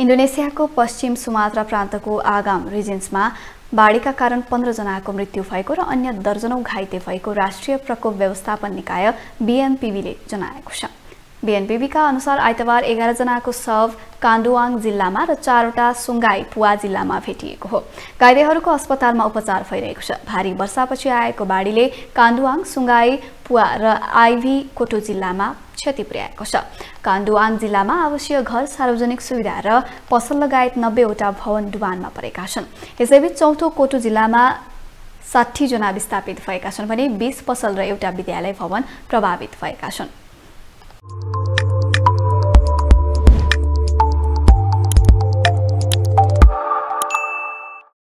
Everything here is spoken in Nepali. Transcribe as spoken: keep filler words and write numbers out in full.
इन्डोनेसिया को पश्चिम सुमात्रा प्रांत को आगाम रिजेंस में बाढ़ी का कारण पंद्रह जना को मृत्यु भएको र अन्य दर्जनौ घाइते भएको राष्ट्रीय प्रकोप व्यवस्थापन निकाय बी एम पी बी ले जनाएको छ। बी एम पी बी का अनुसार आइतबार एघार जना को शव काण्डुवाङ जिल्ला में र चारवटा सुंगाई पुआ जिल्ला में भेटिएको हो। घाइतेहरूको अस्पताल में उपचार भइरहेको छ। भारी वर्षापछि आएको बाढ़ीले काण्डुवाङ सुंगाई पुआ र आइभी कोटो जिल्ला में क्षति पुर्याएको छ। काण्डुवाङ जिल्ला में आवश्यक घर सार्वजनिक सुविधा र पसल लगायत नब्बेवटा भवन डुबानमा परेका छन्। यसैबीच चौथो कोटो जिल्ला में साठी जना विस्थापित भएका छन् भने बीस पसल र एउटा विद्यालय भवन प्रभावित भएका छन्।